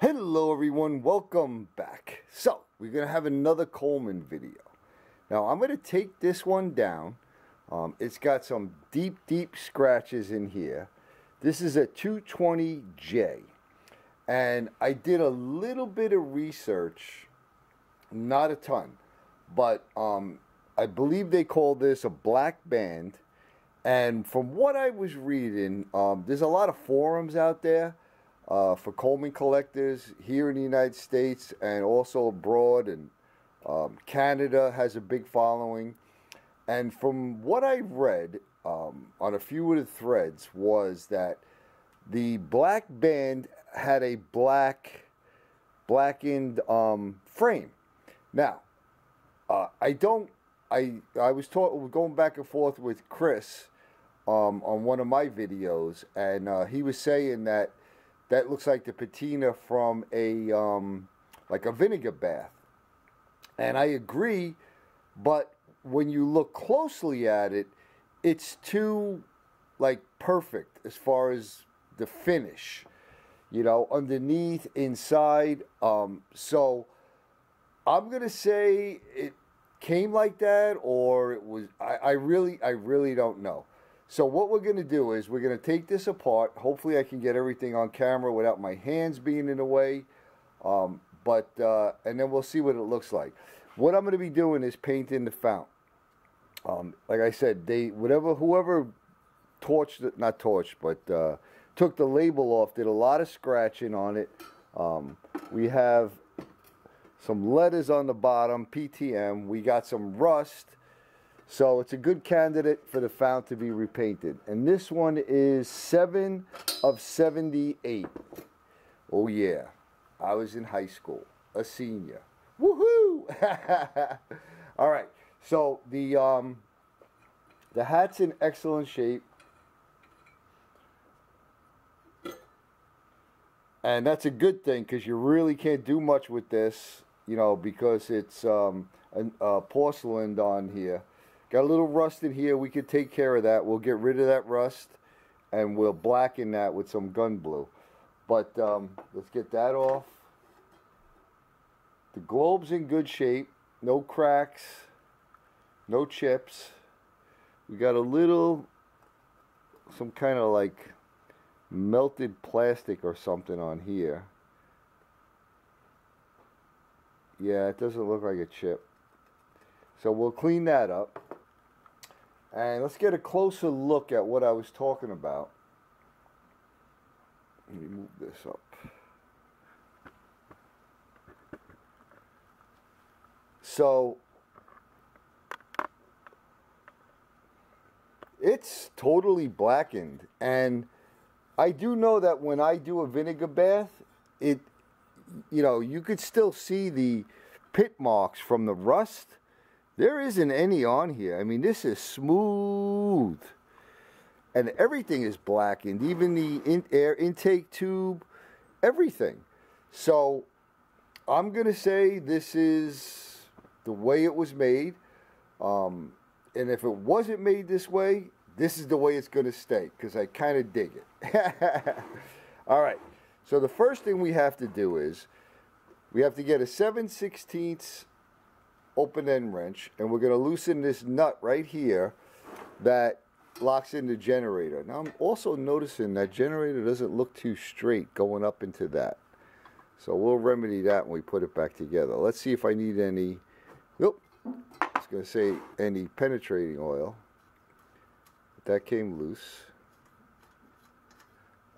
Hello everyone, welcome back. So we're gonna have another Coleman video. Now I'm gonna take this one down. It's got some deep scratches in here. This is a 220J, and I did a little bit of research, not a ton, but I believe they call this a black band. And from what I was reading, there's a lot of forums out there for Coleman collectors here in the United States and also abroad, and Canada has a big following. And from what I read on a few of the threads was that the black band had a blackened frame. Now, I was going back and forth with Chris on one of my videos, and he was saying that that looks like the patina from a like a vinegar bath, and I agree. But when you look closely at it, it's too like perfect as far as the finish, you know, underneath, inside. So I'm gonna say it came like that, or it was, I really don't know. So what we're gonna do is we're gonna take this apart. Hopefully I can get everything on camera without my hands being in the way, and then we'll see what it looks like. What I'm gonna be doing is painting the fount. Like I said, whoever took the label off did a lot of scratching on it. We have some letters on the bottom, PTM. We got some rust, so it's a good candidate for the fount to be repainted. And this one is 7 of 78. Oh yeah, I was in high school, a senior. Woohoo! All right. So the hat's in excellent shape, and that's a good thing because you really can't do much with this, you know, because it's porcelain on here. Got a little rust in here. We could take care of that. We'll get rid of that rust, and we'll blacken that with some gun blue. But let's get that off. The globe's in good shape. No cracks. No chips. We got a little, some kind of like melted plastic or something on here. Yeah, it doesn't look like a chip. So we'll clean that up. And let's get a closer look at what I was talking about. Let me move this up. So it's totally blackened, and I do know that when I do a vinegar bath, it, you know, you could still see the pit marks from the rust. There isn't any on here. I mean, this is smooth, and everything is blackened, even the air intake tube, everything. So I'm gonna say this is the way it was made. And if it wasn't made this way, this is the way it's going to stay, because I kind of dig it. All right. So the first thing we have to do is we have to get a 7/16 open end wrench, and we're going to loosen this nut right here that locks in the generator. Now I'm also noticing that generator doesn't look too straight going up into that. So we'll remedy that when we put it back together. Let's see if I need any. Nope. Gonna say any penetrating oil. That came loose.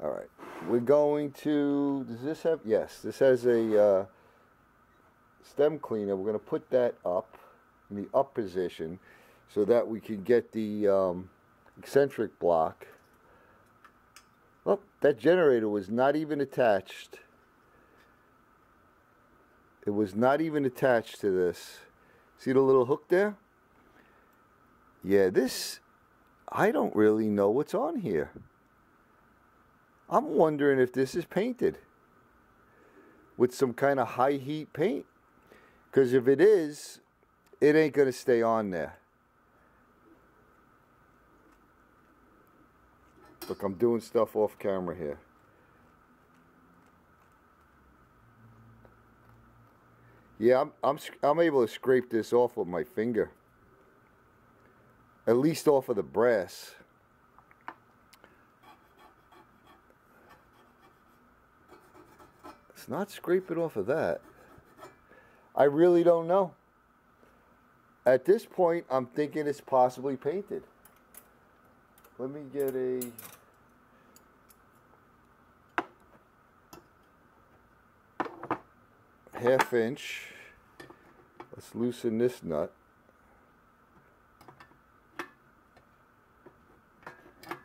All right, we're going to, does this have, yes, this has a stem cleaner. We're gonna put that up in the up position so that we can get the eccentric block. Well, that generator was not even attached. It was not even attached to this. See the little hook there? Yeah, this, I don't really know what's on here. I'm wondering if this is painted with some kind of high heat paint, because if it is, it ain't going to stay on there. Look, I'm doing stuff off camera here. Yeah, I'm able to scrape this off with my finger. At least off of the brass. Let's not scrape it off of that. I really don't know. At this point, I'm thinking it's possibly painted. Let me get a... half-inch. Let's loosen this nut.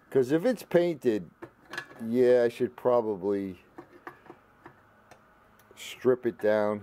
Because if it's painted, yeah, I should probably strip it down.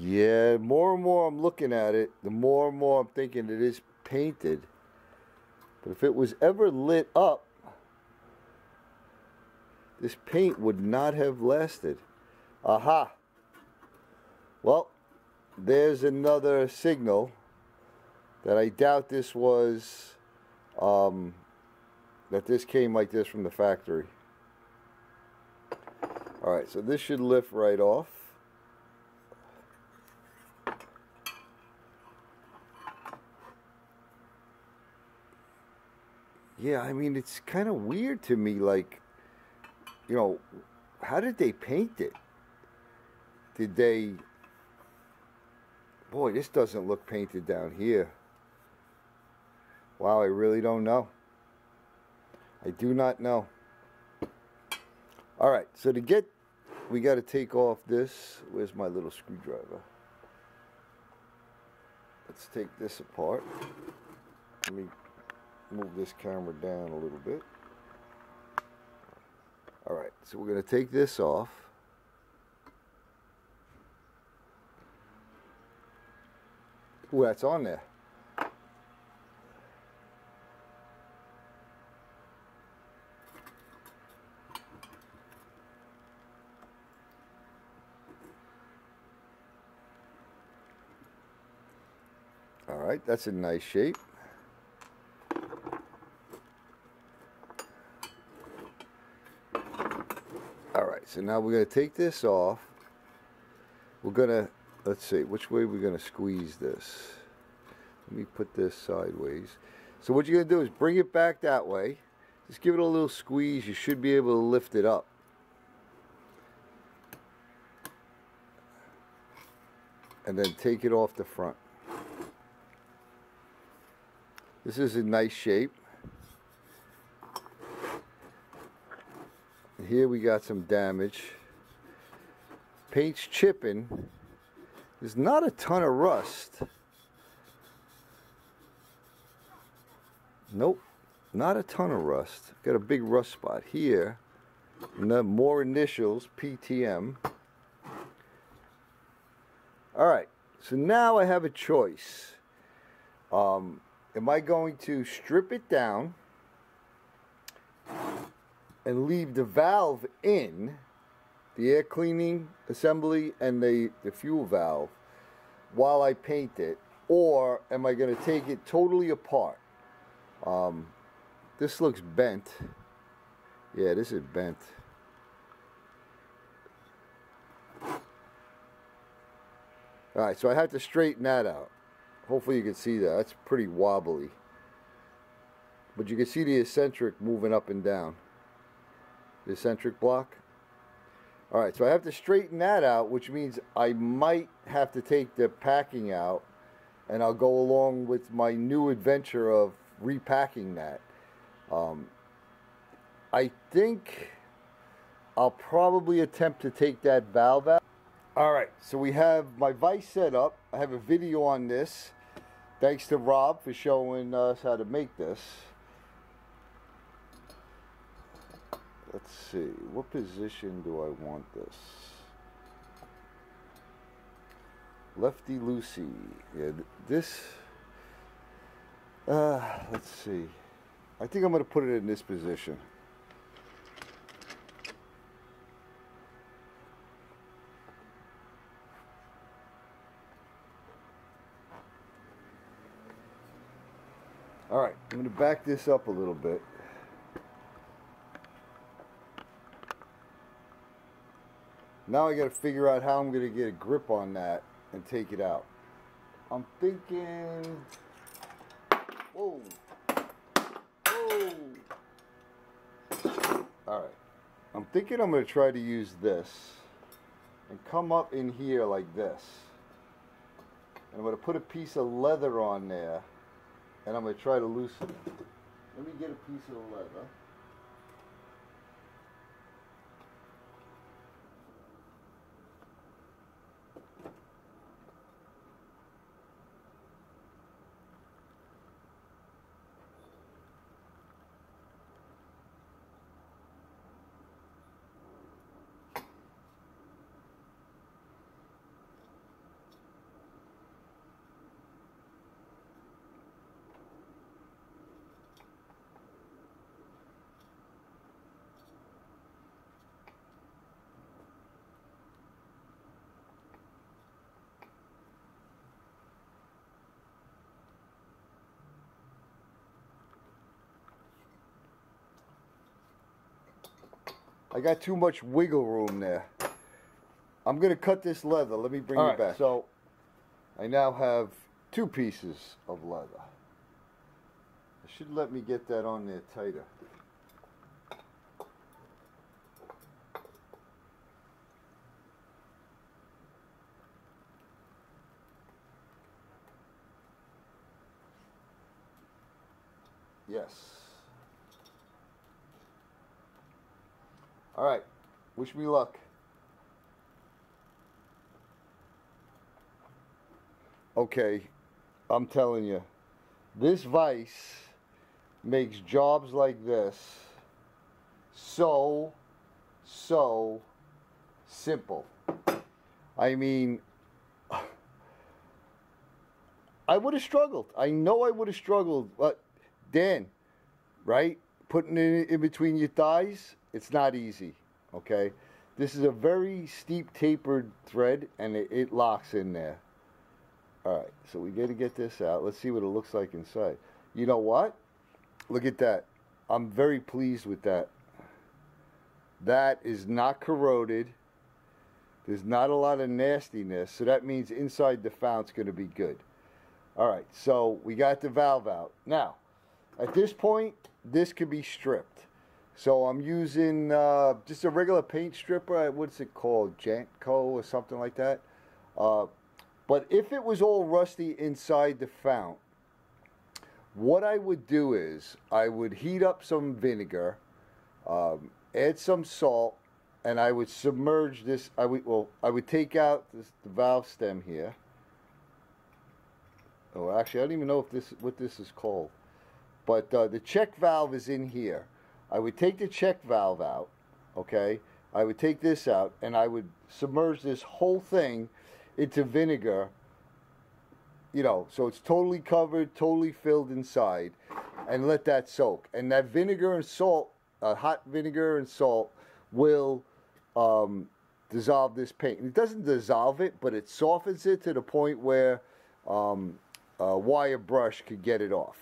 Yeah, more and more I'm looking at it, the more and more I'm thinking it is painted. But if it was ever lit up, this paint would not have lasted. Aha! Well, there's another signal that I doubt this was, that this came like this from the factory. Alright, so this should lift right off. Yeah, I mean, it's kind of weird to me, like, you know, how did they paint it? Did they... Boy, this doesn't look painted down here. Wow, I really don't know. I do not know. All right, so to get... we got to take off this. Where's my little screwdriver? Let's take this apart. Let me... move this camera down a little bit. Alright, so we're going to take this off. Ooh, that's on there. Alright, that's a nice shape. So now we're going to take this off. We're going to, let's see, which way we're going to squeeze this. Let me put this sideways. So what you're going to do is bring it back that way. Just give it a little squeeze. You should be able to lift it up. And then take it off the front. This is a nice shape. Here we got some damage. Paint's chipping. There's not a ton of rust. Nope, not a ton of rust. Got a big rust spot here. And then more initials, PTM. Alright, so now I have a choice. Am I going to strip it down and leave the valve in, the air cleaning assembly and the fuel valve, while I paint it? Or am I going to take it totally apart? This looks bent. Yeah, this is bent. Alright, so I have to straighten that out. Hopefully you can see that. That's pretty wobbly. But you can see the eccentric moving up and down. The eccentric block. Alright, so I have to straighten that out, which means I might have to take the packing out, and I'll go along with my new adventure of repacking that. I think I'll probably attempt to take that valve out. Alright, so we have my vise set up. I have a video on this. Thanks to Rob for showing us how to make this. Let's see, what position do I want this? Lefty loosey. Yeah, this, let's see. I think I'm going to put it in this position. All right, I'm going to back this up a little bit. Now I got to figure out how I'm going to get a grip on that and take it out. I'm thinking, whoa, whoa. All right, I'm thinking I'm going to try to use this and come up in here like this. And I'm going to put a piece of leather on there and I'm going to try to loosen it. Let me get a piece of the leather. I got too much wiggle room there. I'm going to cut this leather. Let me bring it back. So I now have two pieces of leather. It should let me get that on there tighter. Yes. All right, wish me luck. Okay, I'm telling you, this vise makes jobs like this so simple. I mean, I would have struggled. I know I would have struggled, but Dan, right? Putting it in between your thighs, it's not easy, okay? This is a very steep tapered thread, and it locks in there. All right, so we got to get this out. Let's see what it looks like inside. You know what? Look at that. I'm very pleased with that. That is not corroded. There's not a lot of nastiness, so that means inside the fount's going to be good. All right, so we got the valve out. Now, at this point, this could be stripped. So I'm using just a regular paint stripper. What's it called? Jantco or something like that. But if it was all rusty inside the fount, what I would do is I would heat up some vinegar, add some salt, and I would submerge this. I would take out the valve stem here. Oh, actually, I don't even know if what this is called. But the check valve is in here. I would take the check valve out, okay? I would take this out, and I would submerge this whole thing into vinegar, you know, so it's totally covered, totally filled inside, and let that soak. And that vinegar and salt, hot vinegar and salt, will dissolve this paint. It doesn't dissolve it, but it softens it to the point where a wire brush could get it off,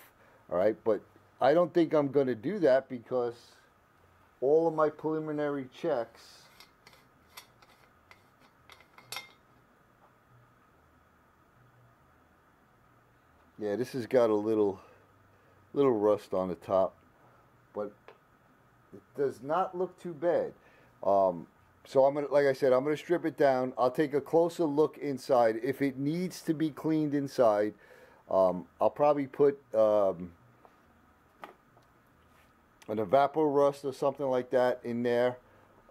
all right? But I don't think I'm going to do that because all of my preliminary checks . Yeah, this has got a little rust on the top, but it does not look too bad. So I'm gonna, like I said, I'm gonna strip it down. I'll take a closer look inside. If it needs to be cleaned inside, I'll probably put an evaporust or something like that in there.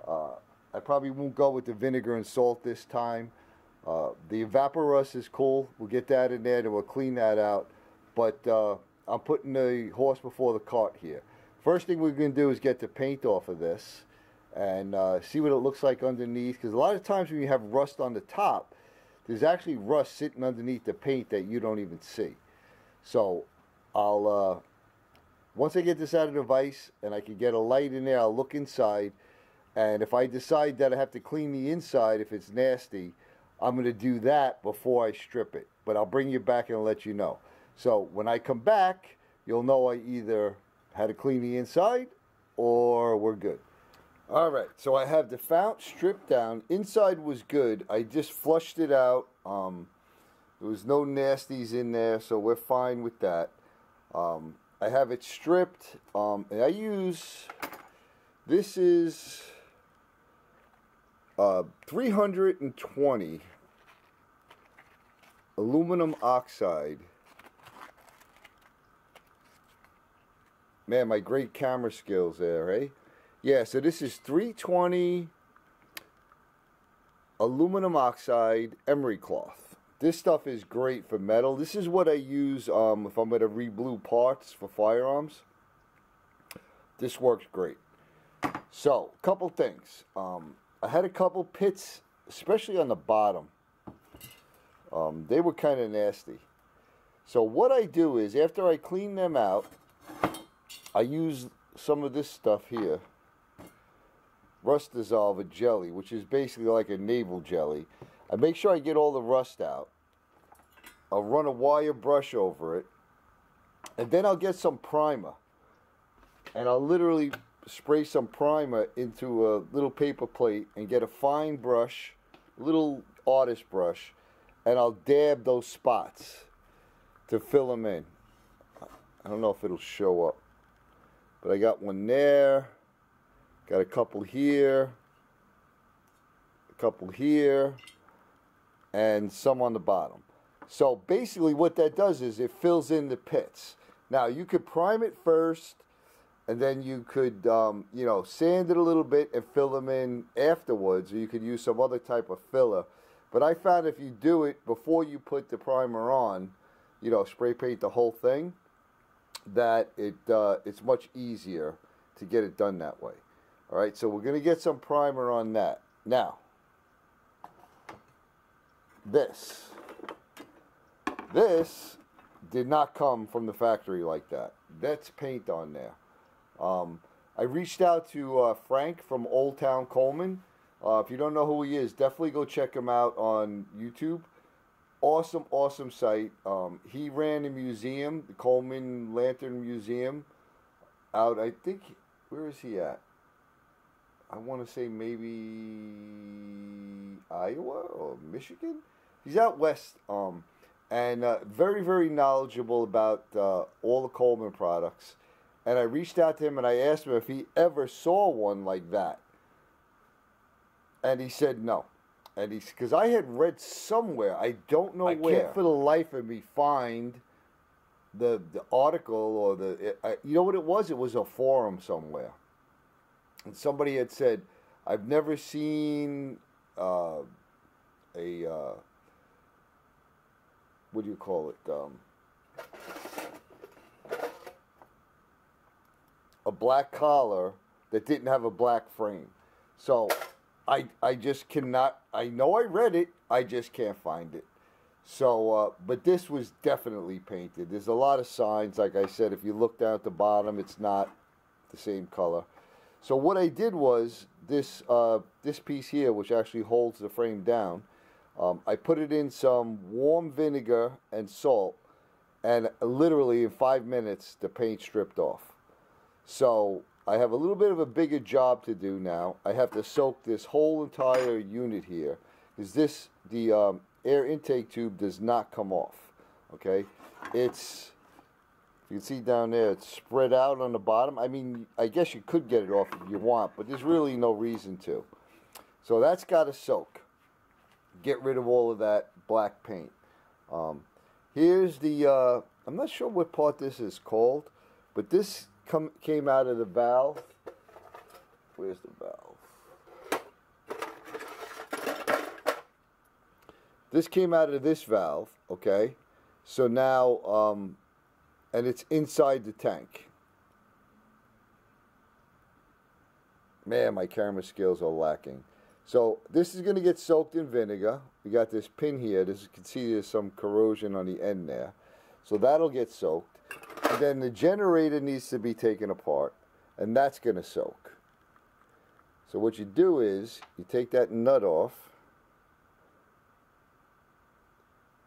I probably won't go with the vinegar and salt this time. The evaporust is cool. We'll get that in there and we'll clean that out. But I'm putting the horse before the cart here. First thing we're going to do is get the paint off of this and see what it looks like underneath, because a lot of times when you have rust on the top, there's actually rust sitting underneath the paint that you don't even see. So I'll once I get this out of the vise and I can get a light in there, I'll look inside, and if I decide that I have to clean the inside if it's nasty, I'm going to do that before I strip it. But I'll bring you back and let you know. So when I come back, you'll know I either had to clean the inside or we're good. Alright, so I have the fount stripped down. Inside was good. I just flushed it out. There was no nasties in there, so we're fine with that. I have it stripped, and I use, this is 320 aluminum oxide. Man, my great camera skills there, eh? Yeah, so this is 320 aluminum oxide emery cloth. This stuff is great for metal. This is what I use if I'm going to re-blue parts for firearms. This works great. So, a couple things. I had a couple pits, especially on the bottom. They were kind of nasty. So what I do is, after I clean them out, I use some of this stuff here, rust dissolver jelly, which is basically like a naval jelly. I make sure I get all the rust out. I'll run a wire brush over it, and then I'll get some primer, and I'll literally spray some primer into a little paper plate and get a fine brush, little artist brush, and I'll dab those spots to fill them in. I don't know if it'll show up, but I got one there, got a couple here, a couple here, and some on the bottom. So basically what that does is it fills in the pits. Now you could prime it first, and then you could you know, sand it a little bit and fill them in afterwards, or you could use some other type of filler. But I found if you do it before you put the primer on, you know, spray paint the whole thing, that it's much easier to get it done that way. Alright, so we're going to get some primer on that. Now, this did not come from the factory like that. That's paint on there. I reached out to Frank from Old Town Coleman. If you don't know who he is, definitely go check him out on YouTube. Awesome, awesome site. He ran a museum, the Coleman Lantern Museum, out, I think, where is he at? I want to say maybe Iowa or Michigan? He's out west, and very, very knowledgeable about all the Coleman products. And I reached out to him and I asked him if he ever saw one like that. And he said no. And he's, because I had read somewhere, I don't know where. I can't for the life of me find the article or the, you know what it was? It was a forum somewhere. And somebody had said, I've never seen what do you call it? A black collar that didn't have a black frame. So I just cannot, I know I read it, I just can't find it. So, but this was definitely painted. There's a lot of signs, like I said, if you look down at the bottom, it's not the same color. So what I did was, this piece here, which actually holds the frame down, I put it in some warm vinegar and salt, and literally in 5 minutes, the paint stripped off. So I have a little bit of a bigger job to do now. I have to soak this whole entire unit here, because this, the air intake tube does not come off, okay? It's, you can see down there, it's spread out on the bottom. I mean, I guess you could get it off if you want, but there's really no reason to. So that's got to soak. Get rid of all of that black paint. Here's the, I'm not sure what part this is called, but this came out of the valve. Where's the valve? This came out of this valve, okay? So now and it's inside the tank. Man, my camera skills are lacking. So this is going to get soaked in vinegar. We got this pin here. This, you can see there's some corrosion on the end there. So that'll get soaked. And then the generator needs to be taken apart, and that's going to soak. So what you do is you take that nut off,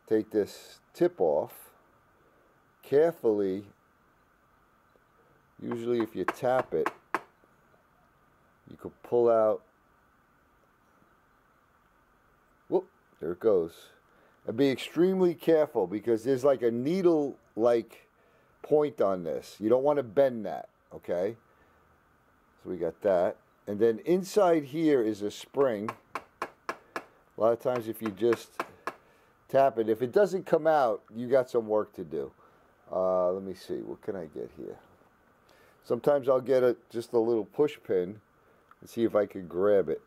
take this tip off, carefully, usually if you tap it, you could pull out, whoop, there it goes. And be extremely careful because there's like a needle-like point on this. You don't want to bend that, okay? So we got that. And then inside here is a spring. A lot of times if you just tap it, if it doesn't come out, you got some work to do. Let me see, what can I get here? Sometimes I'll get a, just a little push pin and see if I can grab it.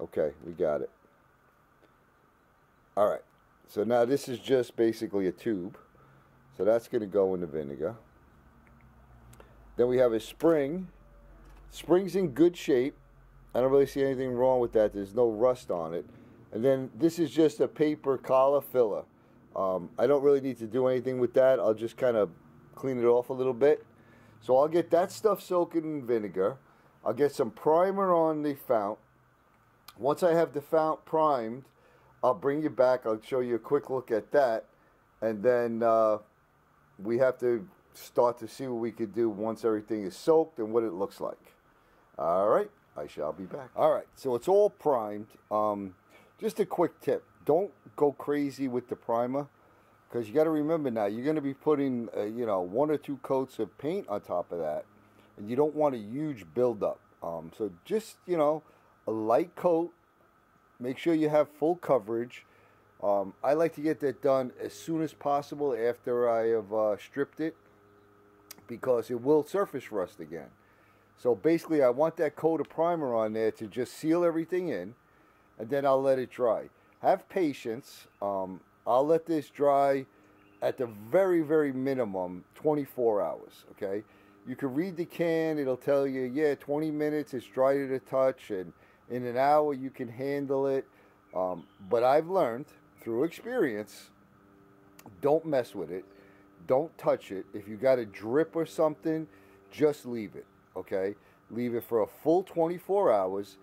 Okay, we got it. All right, so now this is just basically a tube. So that's going to go in the vinegar. Then we have a spring. Spring's in good shape. I don't really see anything wrong with that. There's no rust on it. And then this is just a paper collar filler. I don't really need to do anything with that. I'll just kind of clean it off a little bit. So I'll get that stuff soaking in vinegar. I'll get some primer on the fount. Once I have the fount primed, I'll bring you back. I'll show you a quick look at that. And then we have to start to see what we could do once everything is soaked and what it looks like. All right, I shall be back. All right, so it's all primed. Just a quick tip. Don't go crazy with the primer because you got to remember now, you're going to be putting, you know, one or two coats of paint on top of that. And you don't want a huge buildup. So just, you know, a light coat. Make sure you have full coverage. I like to get that done as soon as possible after I have stripped it because it will surface rust again. So basically I want that coat of primer on there to just seal everything in, and then I'll let it dry. Have patience. I'll let this dry at the very, very minimum 24 hours, okay? You can read the can. It'll tell you, yeah, 20 minutes. It's dry to the touch, and in an hour you can handle it. But I've learned through experience, don't mess with it, don't touch it. If you got a drip or something, just leave it, okay? Leave it for a full 24 hours.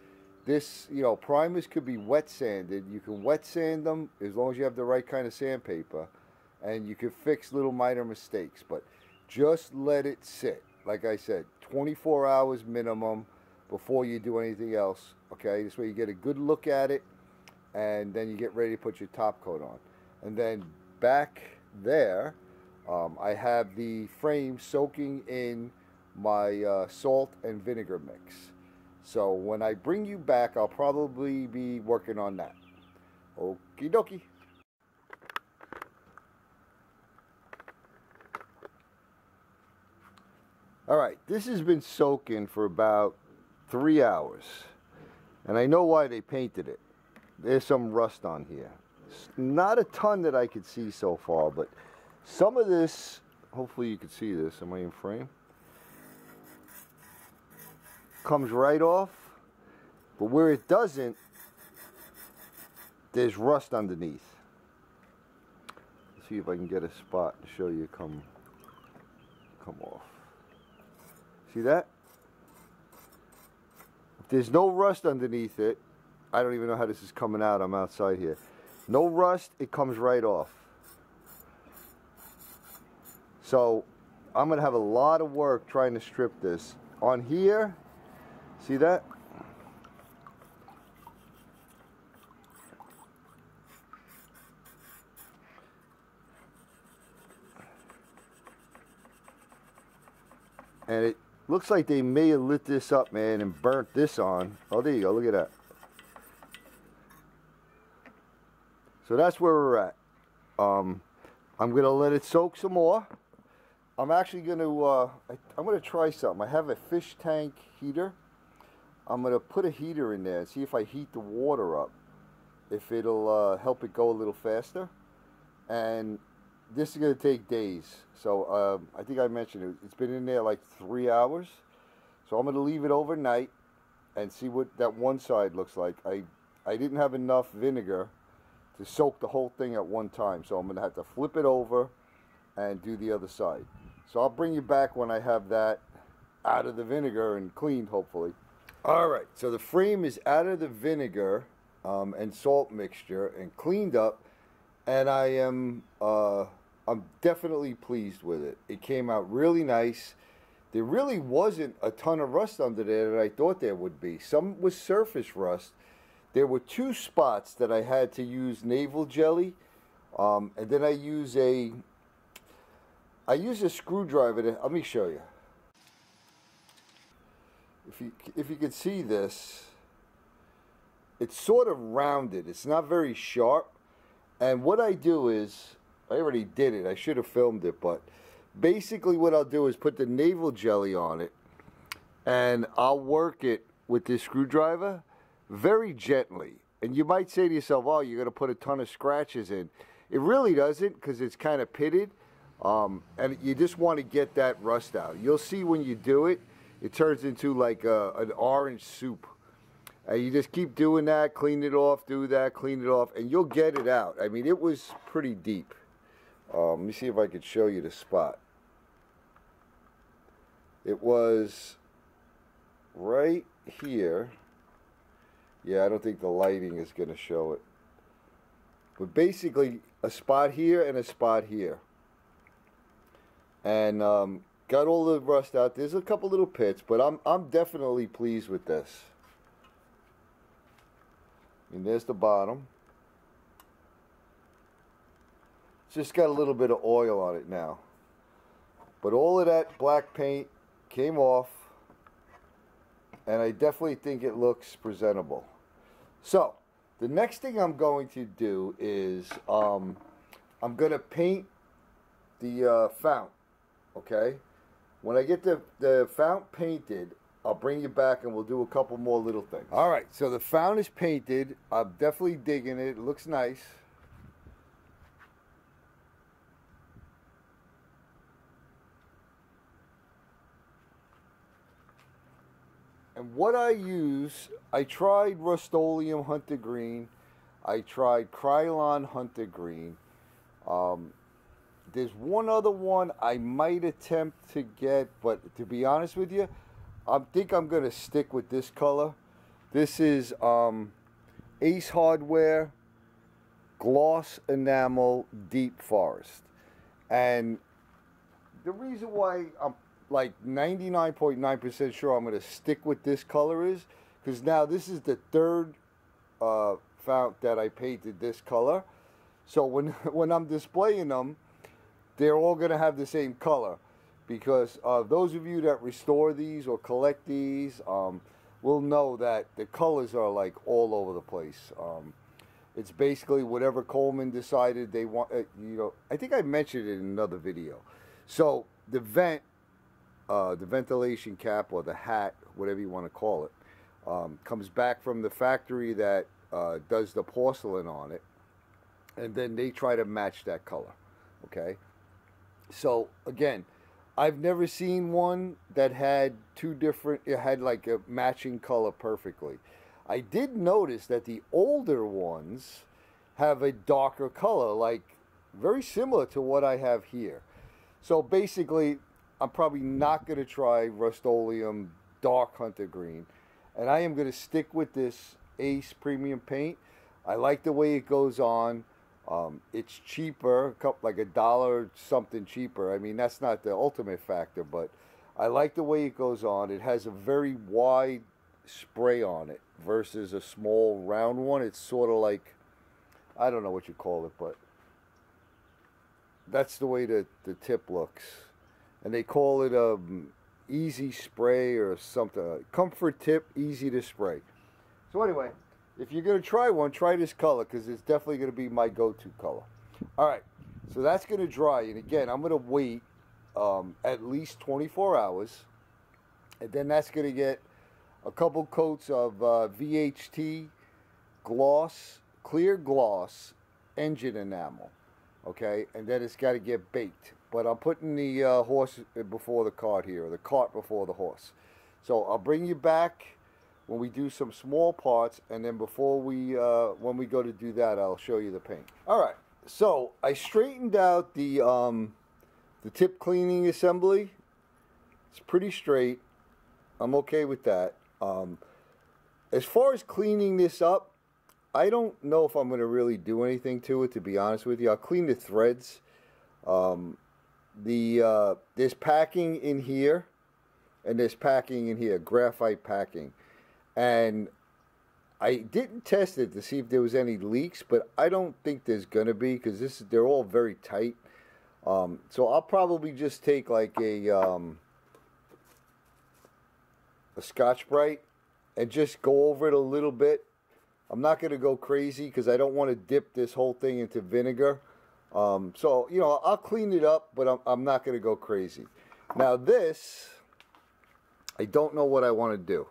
This, you know, primers could be wet sanded. You can wet sand them as long as you have the right kind of sandpaper, and you can fix little minor mistakes, but just let it sit. Like I said, 24 hours minimum before you do anything else, okay? This way you get a good look at it, and then you get ready to put your top coat on. And then back there, I have the frame soaking in my salt and vinegar mix. So when I bring you back, I'll probably be working on that. Okie dokie. All right, this has been soaking for about 3 hours. And I know why they painted it. There's some rust on here. Not a ton that I could see so far, but some of this, hopefully you can see this, am I in frame? Comes right off, but where it doesn't, there's rust underneath. Let's see if I can get a spot to show you come off. See that? If there's no rust underneath it, I don't even know how this is coming out. I'm outside here. No rust. It comes right off. So I'm going to have a lot of work trying to strip this. On here, see that? And it looks like they may have lit this up, man, and burnt this on. Oh, there you go. Look at that. So that's where we're at. I'm going to let it soak some more. I'm actually going to, I'm going to try something. I have a fish tank heater. I'm going to put a heater in there and see if I heat the water up if it'll help it go a little faster. And this is going to take days. So I think I mentioned it. It's been in there like 3 hours. So I'm going to leave it overnight and see what that one side looks like. I didn't have enough vinegar to soak the whole thing at one time. So I'm going to have to flip it over and do the other side. So I'll bring you back when I have that out of the vinegar and cleaned, hopefully. All right, so the frame is out of the vinegar and salt mixture and cleaned up, and I am I'm definitely pleased with it. It came out really nice. There really wasn't a ton of rust under there that I thought there would be. Some was surface rust. There were two spots that I had to use navel jelly, and then I use a screwdriver to, let me show you. If you could see this, it's sort of rounded. It's not very sharp. And what I do is, I already did it. I should have filmed it, but basically what I'll do is put the navel jelly on it, and I'll work it with this screwdriver very gently. And you might say to yourself, oh, you're going to put a ton of scratches in. It really doesn't, because it's kind of pitted. And you just want to get that rust out. You'll see when you do it, it turns into like an orange soup. And you just keep doing that, clean it off, do that, clean it off, and you'll get it out. I mean, it was pretty deep. Let me see if I could show you the spot. It was right here. Yeah, I don't think the lighting is going to show it. But basically, a spot here and a spot here. And got all the rust out. There's a couple little pits, but I'm definitely pleased with this. And there's the bottom. It's just got a little bit of oil on it now. But all of that black paint came off, and I definitely think it looks presentable. So, the next thing I'm going to do is I'm going to paint the fount, okay? When I get the fount painted, I'll bring you back and we'll do a couple more little things. All right, so the fount is painted. I'm definitely digging it. It looks nice. And what I use, I tried Rust-Oleum Hunter Green. I tried Krylon Hunter Green. There's one other one I might attempt to get, but to be honest with you, I think I'm going to stick with this color. This is Ace Hardware Gloss Enamel Deep Forest. And the reason why I'm like 99.9% sure I'm going to stick with this color is because now this is the third fount that I painted this color. So when I'm displaying them, they're all going to have the same color. Because those of you that restore these or collect these will know that the colors are like all over the place. It's basically whatever Coleman decided they want. You know, I think I mentioned it in another video. So the vent, the ventilation cap or the hat, whatever you want to call it, comes back from the factory that does the porcelain on it, and then they try to match that color. Okay, so again, I've never seen one that had two different, it had like a matching color perfectly. I did notice that the older ones have a darker color, like very similar to what I have here. So basically, I'm probably not going to try Rust-Oleum Dark Hunter Green. And I am going to stick with this Ace Premium Paint. I like the way it goes on. It's cheaper, like $1 something cheaper. I mean, that's not the ultimate factor, but I like the way it goes on. It has a very wide spray on it versus a small round one. It's sort of like, I don't know what you call it, but that's the way the tip looks. And they call it a easy spray or something. Comfort tip, easy to spray. So anyway, if you're going to try one, try this color, because it's definitely going to be my go-to color. All right, so that's going to dry. And again, I'm going to wait at least 24 hours. And then that's going to get a couple coats of VHT gloss clear gloss engine enamel, okay, and then it's got to get baked. But I'm putting the horse before the cart here, or the cart before the horse. So I'll bring you back when we do some small parts, and then before we, when we go to do that, I'll show you the paint. All right, so I straightened out the tip cleaning assembly. It's pretty straight. I'm okay with that. As far as cleaning this up, I don't know if I'm going to really do anything to it, to be honest with you. I'll clean the threads. There's packing in here, and there's packing in here, graphite packing. And I didn't test it to see if there was any leaks, but I don't think there's going to be, because they're all very tight. So I'll probably just take like a Scotch-Brite and just go over it a little bit. I'm not going to go crazy because I don't want to dip this whole thing into vinegar. So, you know, I'll clean it up, but I'm not going to go crazy. Now this, I don't know what I want to do.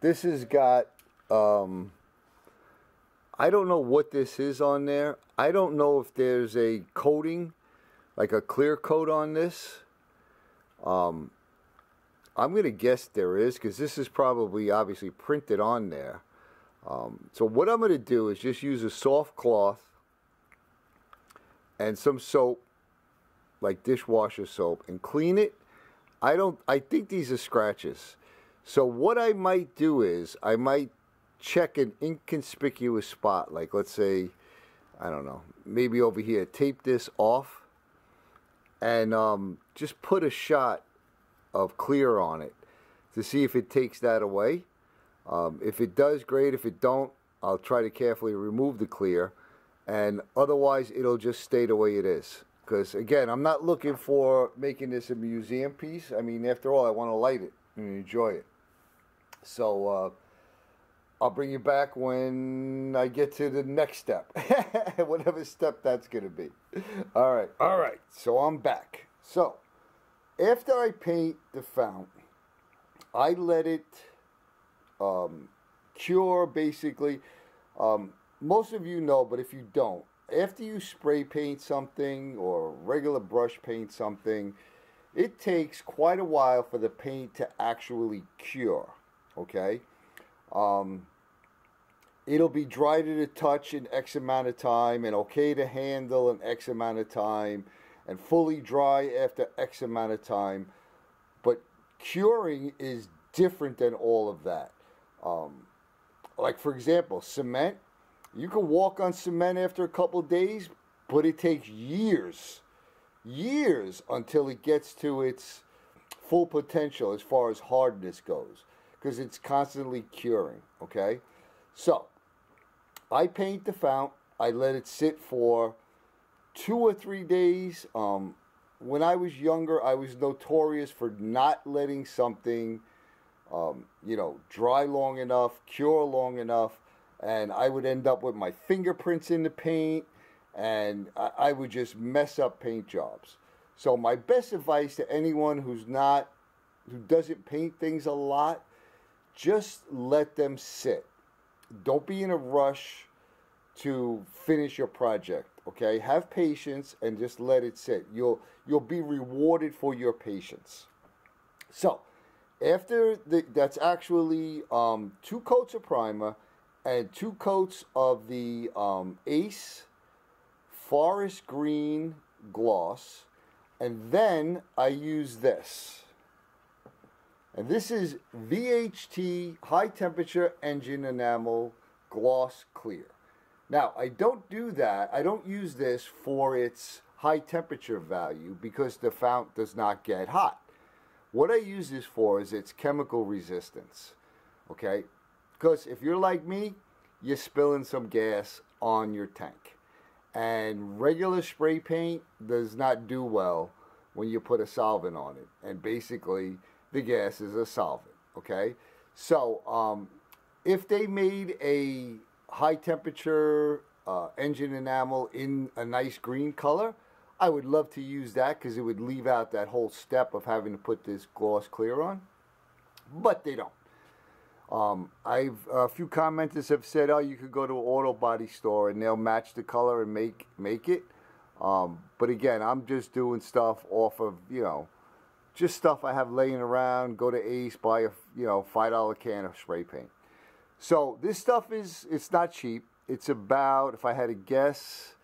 This has got, I don't know what this is on there. I don't know if there's a coating, like a clear coat on this. I'm going to guess there is, because this is probably obviously printed on there. So what I'm going to do is just use a soft cloth and some soap, like dishwasher soap, and clean it. I think these are scratches. So what I might do is I might check an inconspicuous spot, like let's say, I don't know, maybe over here. Tape this off and just put a shot of clear on it to see if it takes that away. If it does, great. If it don't, I'll try to carefully remove the clear, and otherwise it'll just stay the way it is. Because again, I'm not looking for making this a museum piece. I mean, after all, I want to light it and enjoy it. So I'll bring you back when I get to the next step, whatever step that's going to be. All right, so I'm back. So after I paint the fount, I let it cure, basically. Most of you know, but if you don't, after you spray paint something or regular brush paint something, it takes quite a while for the paint to actually cure, okay? It'll be dry to the touch in X amount of time, and okay to handle in X amount of time, and fully dry after X amount of time. But curing is different than all of that. Like, for example, cement. You can walk on cement after a couple of days, but it takes years until it gets to its full potential as far as hardness goes, because it's constantly curing, okay? So I paint the fount. I let it sit for 2 or 3 days. When I was younger, I was notorious for not letting something you know, dry long enough, cure long enough, and I would end up with my fingerprints in the paint, and I would just mess up paint jobs. So my best advice to anyone who doesn't paint things a lot, just let them sit. Don't be in a rush to finish your project, okay? Have patience and just let it sit. You'll be rewarded for your patience. So after that's actually 2 coats of primer and 2 coats of the Ace Forest Green gloss, and then I use this. And this is VHT high temperature engine enamel gloss clear. Now, I don't do that. I don't use this for its high temperature value because the fount does not get hot. What I use this for is its chemical resistance, okay? Because if you're like me, you're spilling some gas on your tank. And regular spray paint does not do well when you put a solvent on it. And basically, the gas is a solvent, okay? So, if they made a high-temperature engine enamel in a nice green color, I would love to use that because it would leave out that whole step of having to put this gloss clear on. But they don't. I've a few commenters have said, oh, you could go to an auto body store and they'll match the color and make it. But again, I'm just doing stuff off of, you know, just stuff I have laying around. Go to Ace, buy a, you know, $5 can of spray paint. So this stuff is, it's not cheap. It's about, if I had to guess,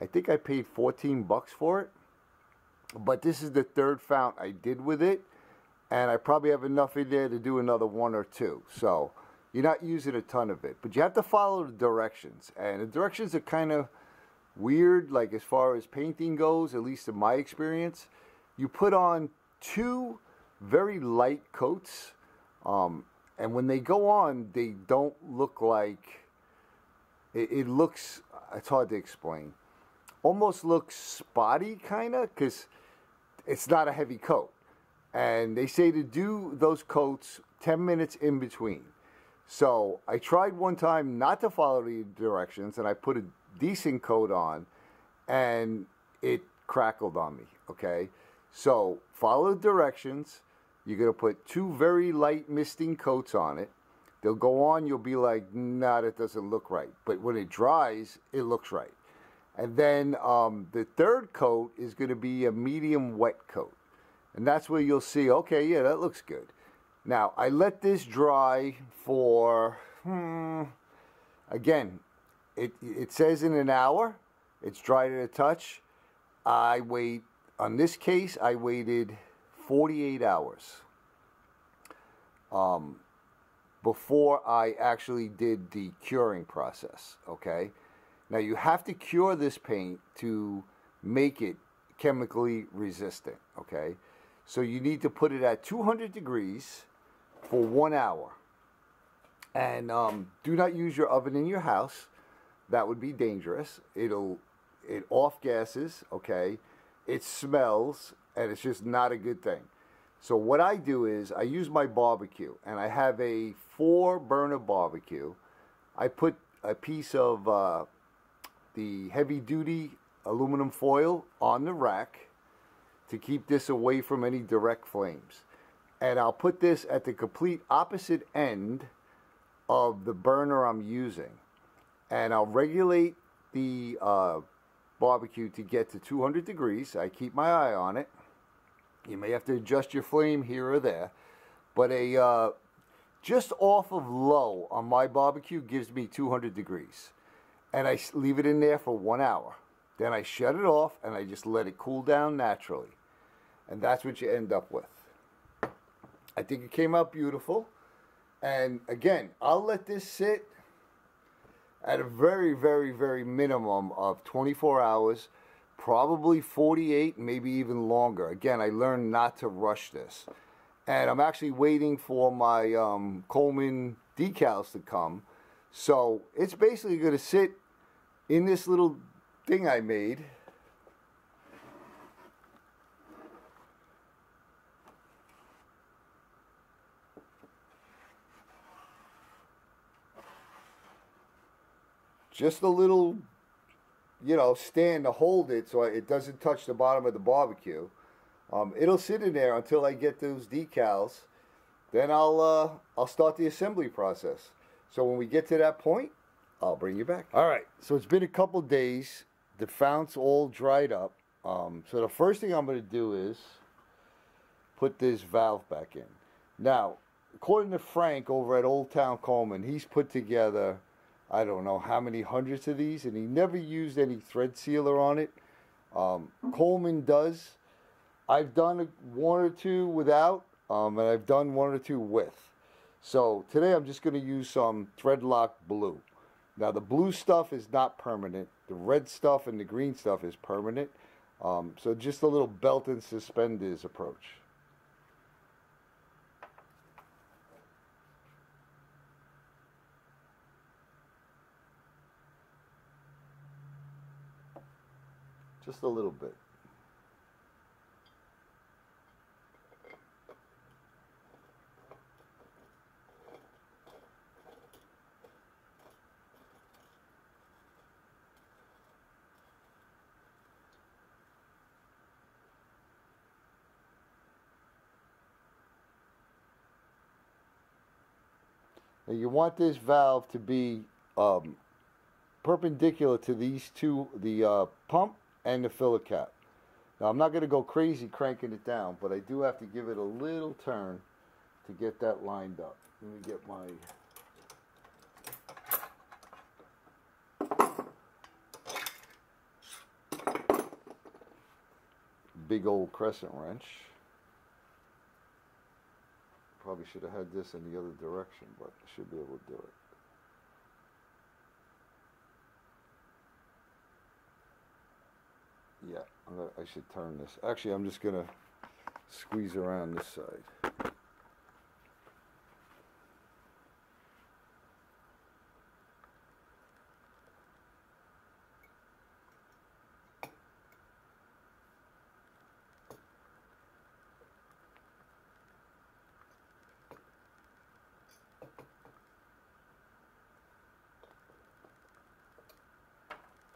I think I paid 14 bucks for it. But this is the third fount I did with it, and I probably have enough in there to do another one or two. So you're not using a ton of it, but you have to follow the directions, and the directions are kind of weird, like as far as painting goes, at least in my experience. You put on two very light coats, and when they go on, they don't look like, it looks, it's hard to explain, almost looks spotty kind of, because it's not a heavy coat. And they say to do those coats 10 minutes in between. So I tried one time not to follow the directions, and I put a decent coat on, and it crackled on me, okay? So follow the directions. You're going to put two very light misting coats on it. They'll go on. You'll be like, nah, that doesn't look right. But when it dries, it looks right. And then the third coat is going to be a medium wet coat. And that's where you'll see, okay, yeah, that looks good. Now, I let this dry for, again, it says in an hour. It's dry to the touch. I wait, on this case, I waited 48 hours before I actually did the curing process, okay? Now, you have to cure this paint to make it chemically resistant, okay? So you need to put it at 200 degrees for 1 hour. And do not use your oven in your house. That would be dangerous. It off gases, okay? It smells, and it's just not a good thing. So what I do is I use my barbecue, and I have a 4-burner barbecue. I put a piece of the heavy-duty aluminum foil on the rack to keep this away from any direct flames. And I'll put this at the complete opposite end of the burner I'm using. And I'll regulate the barbecue to get to 200 degrees. I keep my eye on it. You may have to adjust your flame here or there. But a just off of low on my barbecue gives me 200 degrees. And I leave it in there for 1 hour. Then I shut it off, and I just let it cool down naturally. And that's what you end up with. I think it came out beautiful. And again, I'll let this sit at a very, very, very minimum of 24 hours, probably 48, maybe even longer. Again, I learned not to rush this. And I'm actually waiting for my Coleman decals to come. So it's basically going to sit in this little thing I made just a little, you know, stand to hold it so it doesn't touch the bottom of the barbecue. It'll sit in there until I get those decals. Then I'll start the assembly process. So when we get to that point, I'll bring you back. All right, so it's been a couple days. The founts all dried up. So the first thing I'm going to do is put this valve back in. Now, according to Frank over at Old Town Coleman, he's put together, I don't know how many hundreds of these, and he never used any thread sealer on it. Coleman does. I've done one or two without, and I've done one or two with. So today I'm just going to use some Threadlock Blue. Now, the blue stuff is not permanent. The red stuff and the green stuff is permanent. So just a little belt and suspenders approach. Just a little bit. Now you want this valve to be perpendicular to these two, the pump and the filler cap. Now I'm not going to go crazy cranking it down, but I do have to give it a little turn to get that lined up. Let me get my... big old crescent wrench. Probably should have had this in the other direction, but I should be able to do it. Yeah, I should turn this. Actually, I'm just going to squeeze around this side.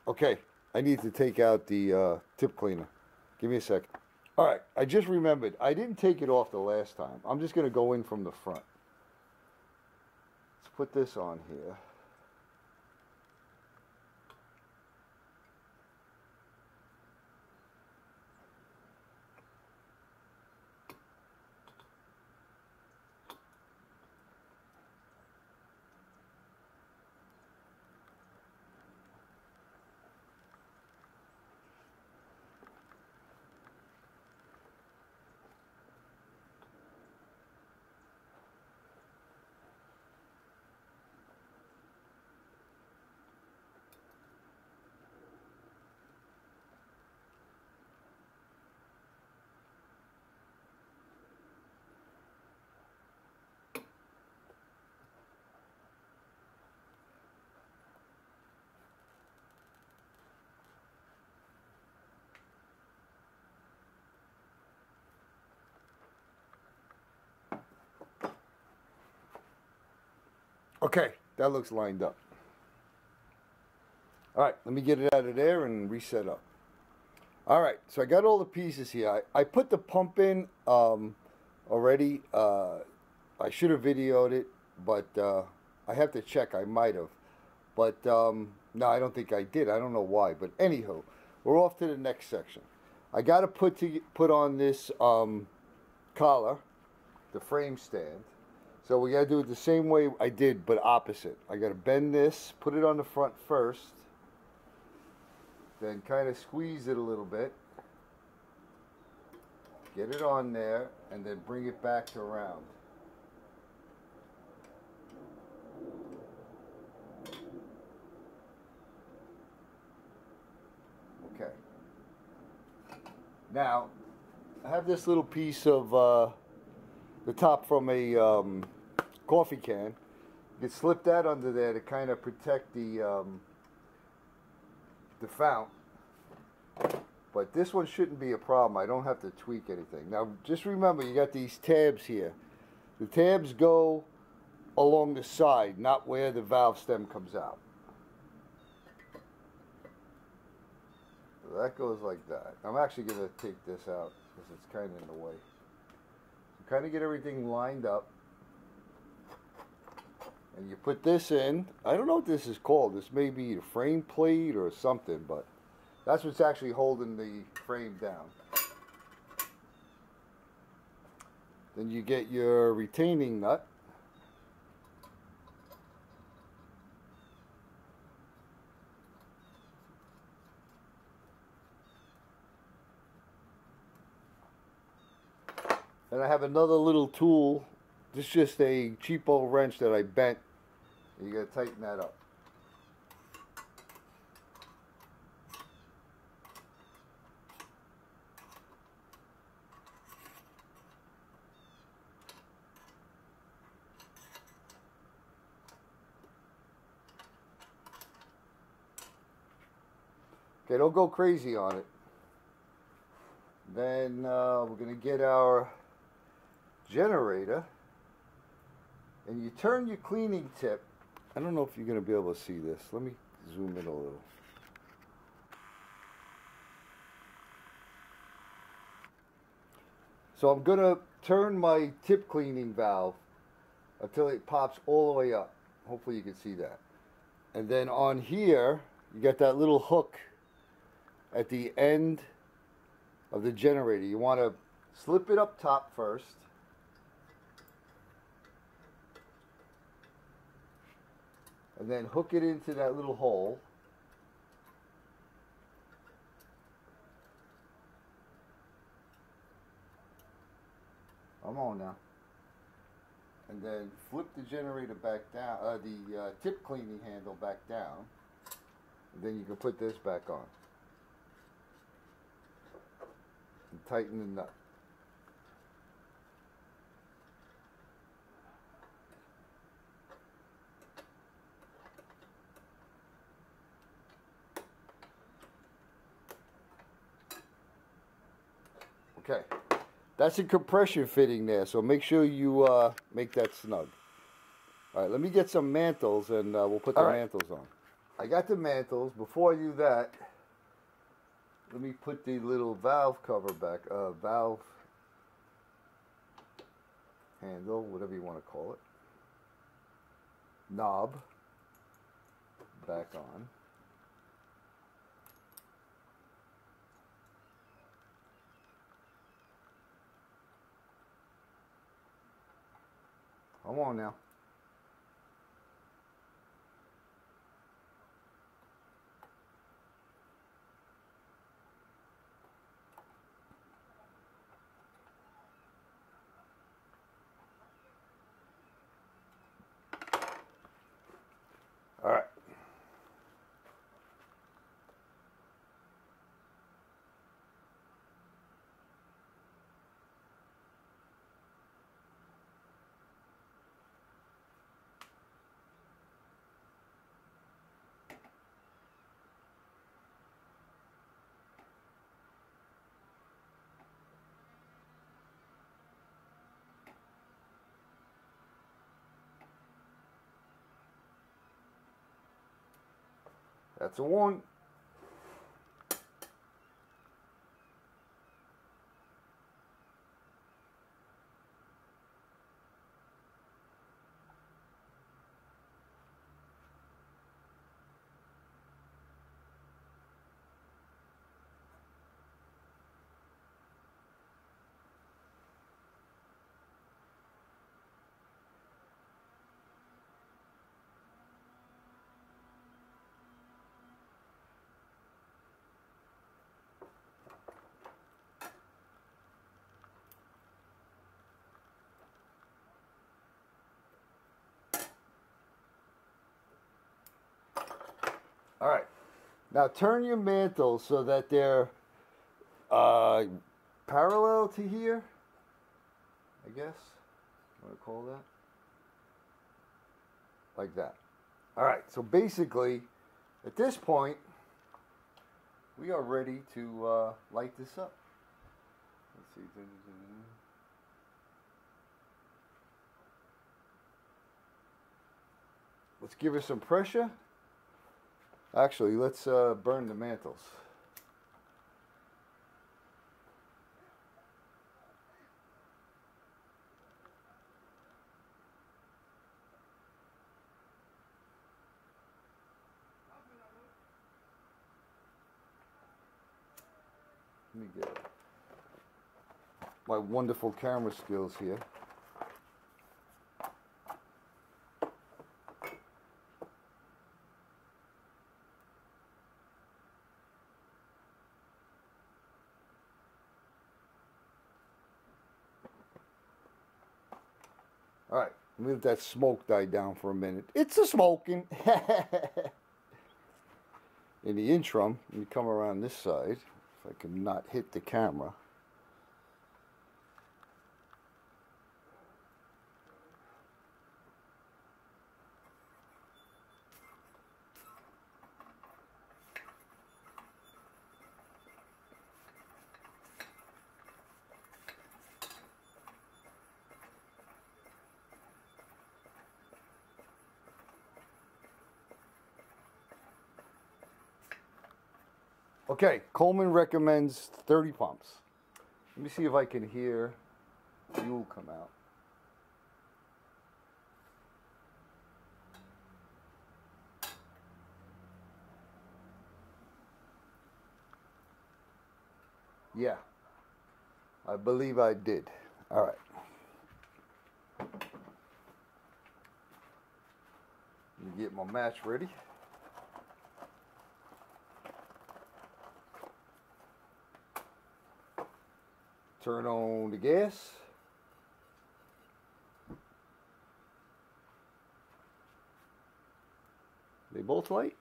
Okay, I need to take out the tip cleaner. Give me a second. All right, I just remembered. I didn't take it off the last time. I'm just going to go in from the front. Let's put this on here. Okay, that looks lined up. All right, let me get it out of there and reset up. All right, so I got all the pieces here. I put the pump in already. I should have videoed it, but I have to check. I might have. But no, I don't think I did. I don't know why. But anywho, we're off to the next section. I got to put on this collar, the frame stand. So we got to do it the same way I did, but opposite. I got to bend this, put it on the front first, then kind of squeeze it a little bit, get it on there, and then bring it back to round. Okay. Now, I have this little piece of the top from a... coffee can. You can slip that under there to kind of protect the fount. But this one shouldn't be a problem. I don't have to tweak anything. Now just remember, you got these tabs here. The tabs go along the side, not where the valve stem comes out. So that goes like that. I'm actually going to take this out because it's kind of in the way. So kind of get everything lined up. And you put this in. I don't know what this is called. This may be a frame plate or something, but that's what's actually holding the frame down. Then you get your retaining nut. And I have another little tool. This is just a cheapo wrench that I bent. You gotta tighten that up. Okay, don't go crazy on it. Then we're gonna get our generator. And you turn your cleaning tip. I don't know if you're going to be able to see this. Let me zoom in a little. So I'm going to turn my tip cleaning valve until it pops all the way up. Hopefully you can see that. And then on here, you got that little hook at the end of the generator. You want to slip it up top first. And then hook it into that little hole. Come on now. And then flip the generator back down, the tip cleaning handle back down. And then you can put this back on. And tighten the nut. Okay, that's a compression fitting there, so make sure you make that snug. All right, let me get some mantles and we'll put the mantles on. I got the mantles. Before I do that, let me put the little valve cover back, valve handle, whatever you want to call it, knob back on. Come on now. All right. That's a one. All right, now turn your mantle so that they're parallel to here, I guess. What do I call that? Like that. All right, so basically, at this point, we are ready to light this up. Let's see. Let's give it some pressure. Actually, let's burn the mantles. Let me get my wonderful camera skills here. Let that smoke die down for a minute. It's a smoking. In the interim, let me come around this side. If I can not hit the camera. Okay, Coleman recommends 30 pumps. Let me see if I can hear fuel come out. Yeah, I believe I did. All right. Let me get my match ready. Turn on the gas. They both light.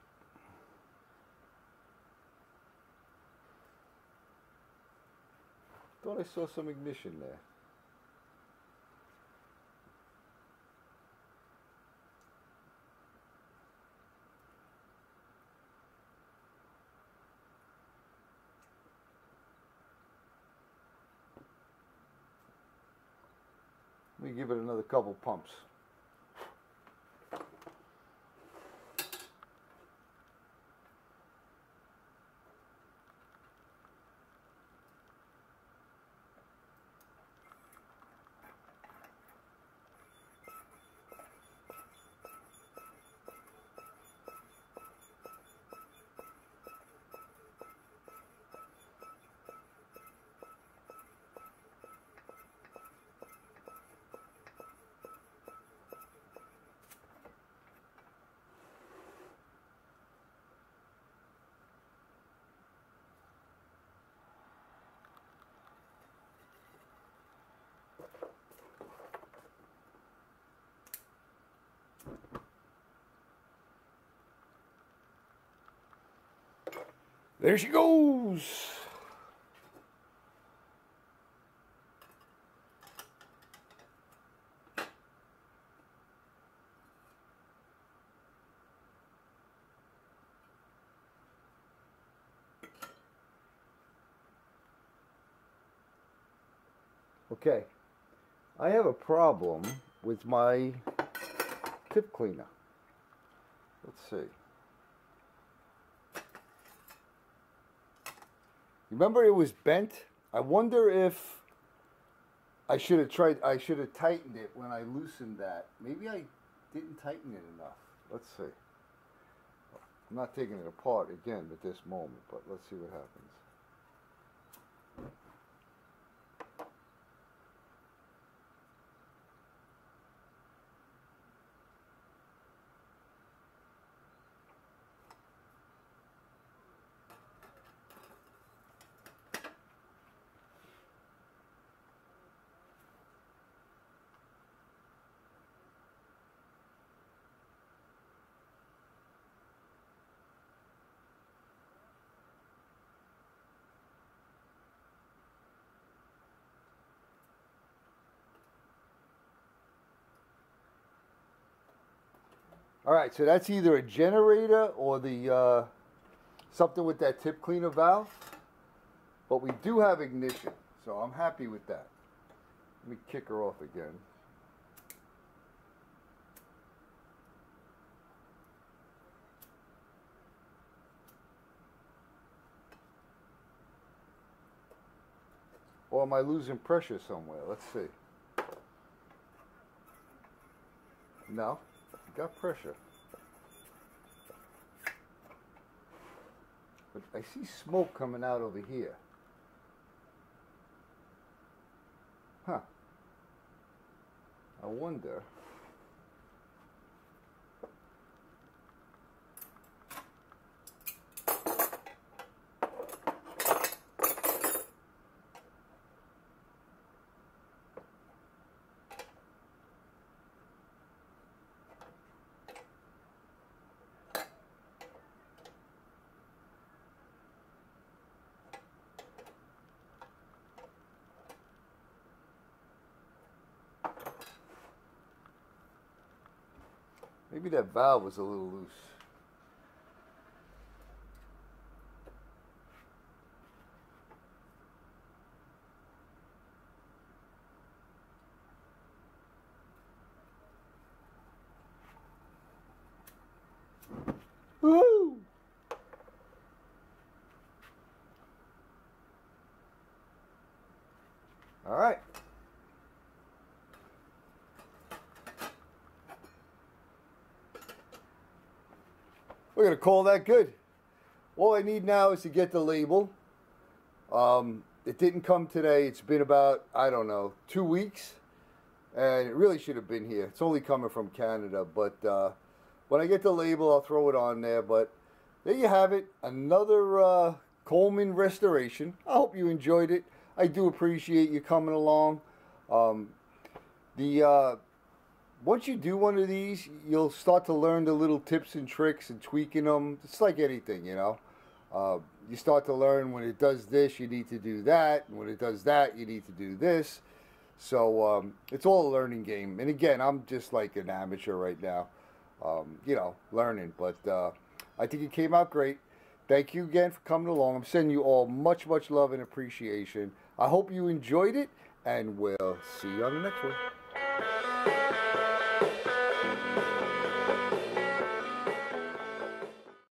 Thought I saw some ignition there. Let me give it another couple pumps. There she goes. Okay, I have a problem with my tip cleaner. Let's see. Remember it was bent? I wonder if I should have tried, I should have tightened it when I loosened that. Maybe I didn't tighten it enough. Let's see. I'm not taking it apart again at this moment, but let's see what happens. All right, so that's either a generator or the something with that tip cleaner valve. But we do have ignition, so I'm happy with that. Let me kick her off again. Or am I losing pressure somewhere? Let's see. No. Got pressure, but I see smoke coming out over here. Huh. I wonder. Maybe that valve was a little loose. Woo! All right. We're going to call that good. All I need now is to get the label. It didn't come today. It's been about, I don't know, 2 weeks, and it really should have been here. It's only coming from Canada, but when I get the label, I'll throw it on there. But there you have it, another Coleman restoration. I hope you enjoyed it. I do appreciate you coming along. Once you do one of these, you'll start to learn the little tips and tricks and tweaking them. It's like anything, you know. You start to learn when it does this, you need to do that. And when it does that, you need to do this. So it's all a learning game. And again, I'm just like an amateur right now, you know, learning. But I think it came out great. Thank you again for coming along. I'm sending you all much, much love and appreciation. I hope you enjoyed it, and we'll see you on the next one.